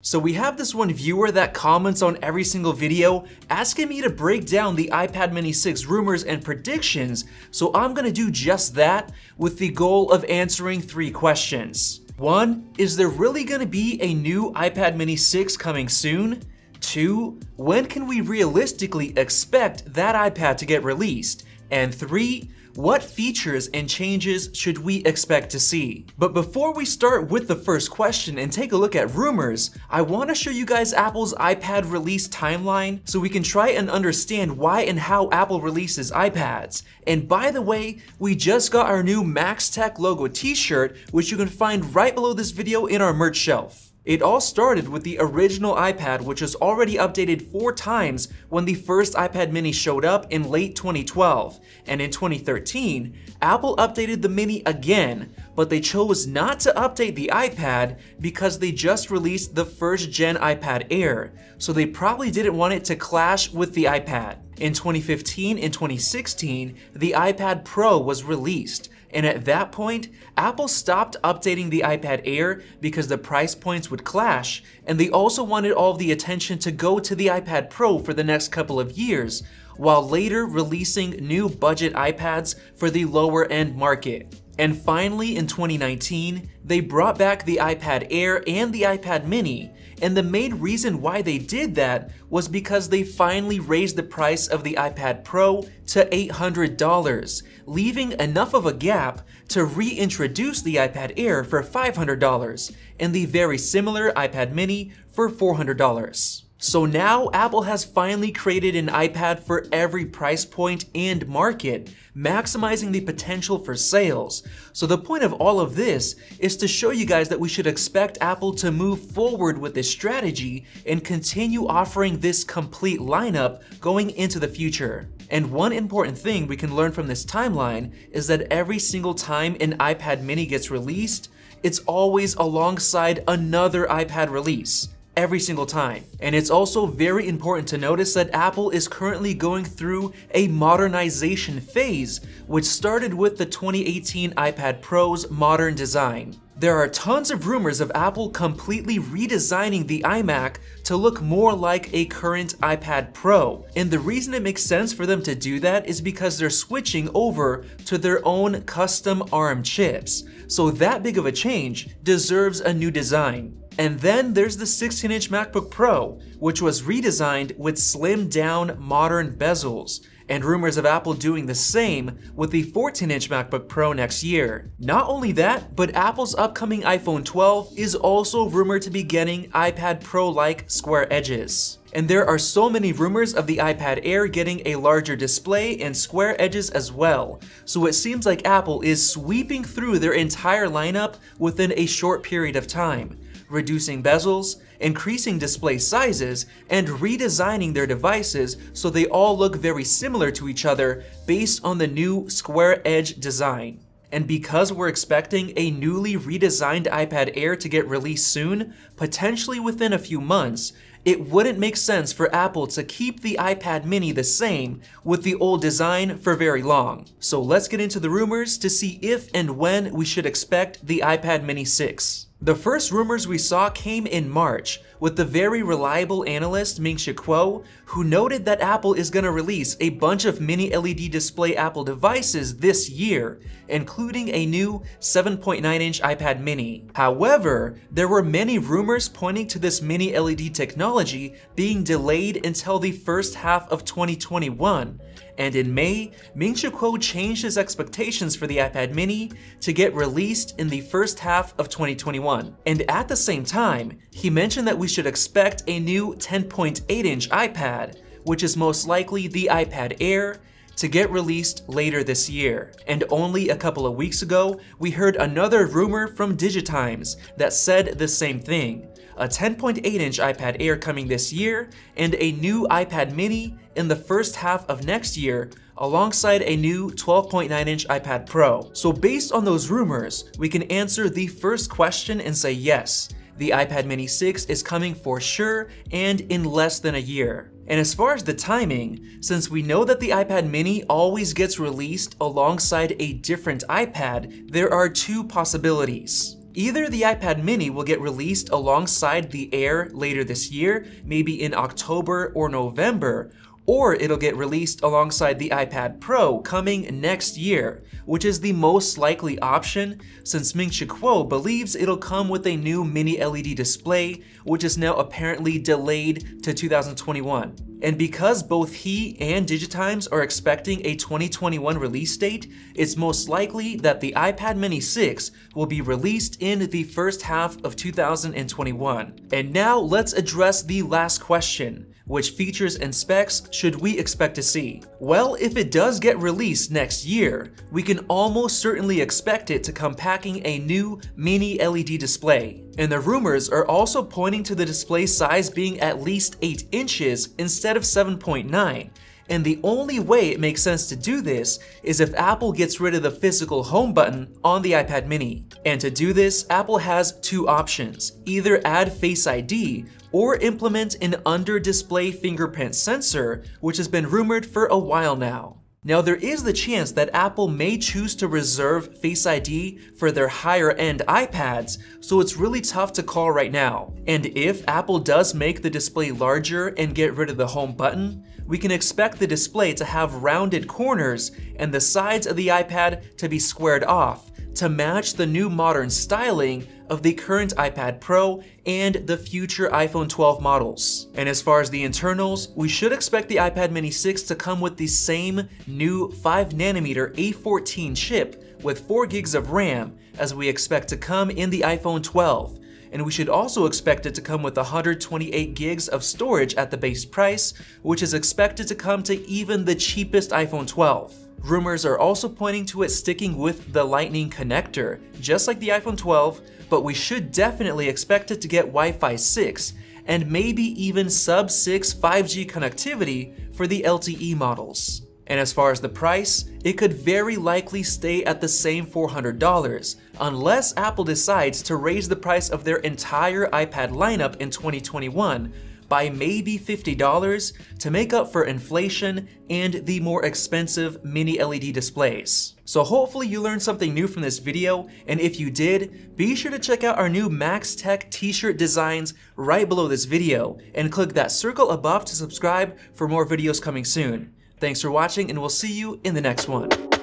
So we have this one viewer that comments on every single video asking me to break down the iPad Mini 6 rumors and predictions, so I'm gonna do just that with the goal of answering 3 questions. 1. Is there really gonna be a new iPad Mini 6 coming soon? 2. When can we realistically expect that iPad to get released? And 3. What features and changes should we expect to see? But before we start with the first question and take a look at rumors, I want to show you guys Apple's iPad release timeline so we can try and understand why and how Apple releases iPads. And by the way, we just got our new Max Tech logo t-shirt, which you can find right below this video in our merch shelf. It all started with the original iPad, which was already updated 4 times when the first iPad Mini showed up in late 2012. And in 2013, Apple updated the Mini again, but they chose not to update the iPad because they just released the first gen iPad Air, so they probably didn't want it to clash with the iPad. In 2015 and 2016, the iPad Pro was released. And at that point, Apple stopped updating the iPad Air because the price points would clash, and they also wanted all the attention to go to the iPad Pro for the next couple of years, while later releasing new budget iPads for the lower-end market. And finally, in 2019, they brought back the iPad Air and the iPad Mini, and the main reason why they did that was because they finally raised the price of the iPad Pro to $800, leaving enough of a gap to reintroduce the iPad Air for $500 and the very similar iPad Mini for $400. So now Apple has finally created an iPad for every price point and market, maximizing the potential for sales. So the point of all of this is to show you guys that we should expect Apple to move forward with this strategy and continue offering this complete lineup going into the future. And one important thing we can learn from this timeline is that every single time an iPad Mini gets released, it's always alongside another iPad release. Every single time. And it's also very important to notice that Apple is currently going through a modernization phase, which started with the 2018 iPad Pro's modern design. There are tons of rumors of Apple completely redesigning the iMac to look more like a current iPad Pro. And the reason it makes sense for them to do that is because they're switching over to their own custom ARM chips. So that big of a change deserves a new design. And then there's the 16-inch MacBook Pro, which was redesigned with slimmed-down modern bezels, and rumors of Apple doing the same with the 14-inch MacBook Pro next year. Not only that, but Apple's upcoming iPhone 12 is also rumored to be getting iPad Pro-like square edges. And there are so many rumors of the iPad Air getting a larger display and square edges as well. So it seems like Apple is sweeping through their entire lineup within a short period of time, reducing bezels, increasing display sizes, and redesigning their devices so they all look very similar to each other based on the new square edge design. And because we're expecting a newly redesigned iPad Air to get released soon, potentially within a few months, it wouldn't make sense for Apple to keep the iPad Mini the same with the old design for very long. So let's get into the rumors to see if and when we should expect the iPad Mini 6. The first rumors we saw came in March, with the very reliable analyst Ming-Chi Kuo, who noted that Apple is going to release a bunch of mini-LED display Apple devices this year, including a new 7.9-inch iPad Mini. However, there were many rumors pointing to this mini-LED technology being delayed until the first half of 2021. And in May, Ming-Chi Kuo changed his expectations for the iPad Mini to get released in the first half of 2021. And at the same time, he mentioned that we should expect a new 10.8-inch iPad, which is most likely the iPad Air, to get released later this year. And only a couple of weeks ago, we heard another rumor from DigiTimes that said the same thing. A 10.8-inch iPad Air coming this year, and a new iPad Mini in the first half of next year, alongside a new 12.9-inch iPad Pro. So based on those rumors, we can answer the first question and say yes, the iPad Mini 6 is coming for sure and in less than a year. And as far as the timing, since we know that the iPad Mini always gets released alongside a different iPad, there are 2 possibilities. Either the iPad mini will get released alongside the Air later this year, maybe in October or November, or it'll get released alongside the iPad Pro coming next year, which is the most likely option since Ming-Chi Kuo believes it'll come with a new mini-LED display, which is now apparently delayed to 2021. And because both he and DigiTimes are expecting a 2021 release date, it's most likely that the iPad Mini 6 will be released in the first half of 2021. And now let's address the last question. Which features and specs should we expect to see? Well, if it does get released next year, we can almost certainly expect it to come packing a new mini LED display. And the rumors are also pointing to the display size being at least 8 inches instead of 7.9. And the only way it makes sense to do this is if Apple gets rid of the physical home button on the iPad mini. And to do this, Apple has two options. Either add Face ID or implement an under-display fingerprint sensor, which has been rumored for a while now. Now, there is the chance that Apple may choose to reserve Face ID for their higher-end iPads, so it's really tough to call right now. And if Apple does make the display larger and get rid of the home button, we can expect the display to have rounded corners and the sides of the iPad to be squared off to match the new modern styling of the current iPad Pro and the future iPhone 12 models. And as far as the internals, we should expect the iPad Mini 6 to come with the same new 5nm A14 chip with 4 gigs of RAM as we expect to come in the iPhone 12. And we should also expect it to come with 128 gigs of storage at the base price, which is expected to come to even the cheapest iPhone 12. Rumors are also pointing to it sticking with the Lightning connector, just like the iPhone 12, but we should definitely expect it to get Wi-Fi 6 and maybe even sub-6 5G connectivity for the LTE models. And as far as the price, it could very likely stay at the same $400, unless Apple decides to raise the price of their entire iPad lineup in 2021, by maybe $50 to make up for inflation and the more expensive mini LED displays. So hopefully you learned something new from this video, and if you did, be sure to check out our new Max Tech t-shirt designs right below this video, and click that circle above to subscribe for more videos coming soon. Thanks for watching, and we'll see you in the next one.